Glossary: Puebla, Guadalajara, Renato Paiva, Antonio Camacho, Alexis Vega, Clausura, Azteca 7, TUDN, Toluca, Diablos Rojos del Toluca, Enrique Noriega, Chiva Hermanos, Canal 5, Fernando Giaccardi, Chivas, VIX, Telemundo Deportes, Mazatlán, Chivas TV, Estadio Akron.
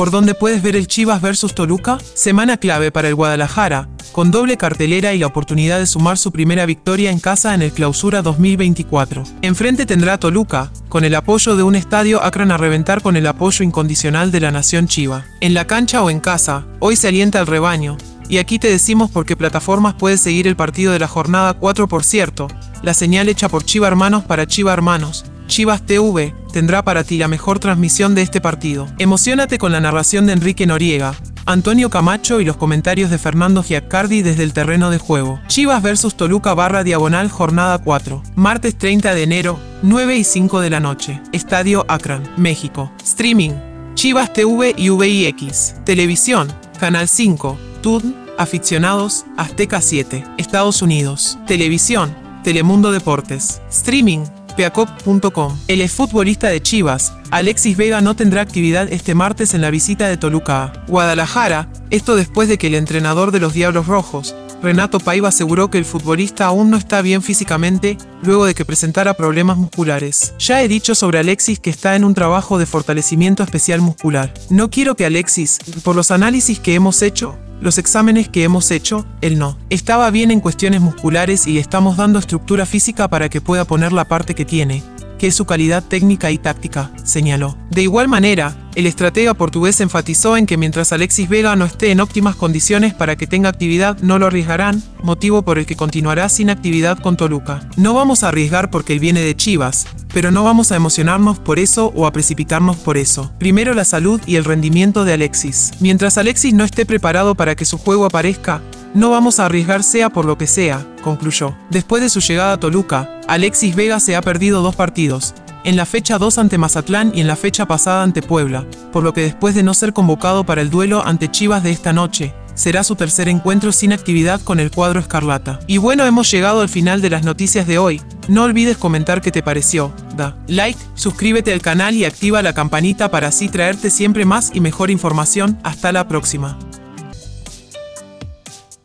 por donde puedes ver el Chivas vs Toluca, semana clave para el Guadalajara, con doble cartelera y la oportunidad de sumar su primera victoria en casa en el Clausura 2024. Enfrente tendrá a Toluca, con el apoyo de un Estadio Akron a reventar con el apoyo incondicional de la nación chiva. En la cancha o en casa, hoy se alienta al rebaño, y aquí te decimos por qué plataformas puedes seguir el partido de la jornada 4. Por cierto, la señal hecha por Chiva Hermanos para Chiva Hermanos, Chivas TV, tendrá para ti la mejor transmisión de este partido. Emocionate con la narración de Enrique Noriega, Antonio Camacho y los comentarios de Fernando Giaccardi desde el terreno de juego. Chivas vs Toluca /diagonal jornada 4. Martes 30 de enero, 9:05 de la noche. Estadio Akron, México. Streaming, Chivas TV y VIX. Televisión, Canal 5. TUDN, aficionados, Azteca 7. Estados Unidos. Televisión, Telemundo Deportes. Streaming, peacop.com. El exfutbolista de Chivas, Alexis Vega, no tendrá actividad este martes en la visita de Toluca a Guadalajara, esto después de que el entrenador de los Diablos Rojos, Renato Paiva, aseguró que el futbolista aún no está bien físicamente, luego de que presentara problemas musculares. Ya he dicho sobre Alexis que está en un trabajo de fortalecimiento especial muscular. No quiero que Alexis, por los análisis que hemos hecho, los exámenes que hemos hecho, él no estaba bien en cuestiones musculares y le estamos dando estructura física para que pueda poner la parte que tiene, que es su calidad técnica y táctica, señaló. De igual manera, el estratega portugués enfatizó en que mientras Alexis Vega no esté en óptimas condiciones para que tenga actividad, no lo arriesgarán, motivo por el que continuará sin actividad con Toluca. No vamos a arriesgar porque él viene de Chivas, pero no vamos a emocionarnos por eso o a precipitarnos por eso. Primero la salud y el rendimiento de Alexis. Mientras Alexis no esté preparado para que su juego aparezca, no vamos a arriesgar sea por lo que sea, concluyó. Después de su llegada a Toluca, Alexis Vega se ha perdido 2 partidos, en la fecha 2 ante Mazatlán y en la fecha pasada ante Puebla, por lo que después de no ser convocado para el duelo ante Chivas de esta noche, será su tercer encuentro sin actividad con el cuadro escarlata. Y bueno, hemos llegado al final de las noticias de hoy. No olvides comentar qué te pareció, da like, suscríbete al canal y activa la campanita para así traerte siempre más y mejor información. Hasta la próxima.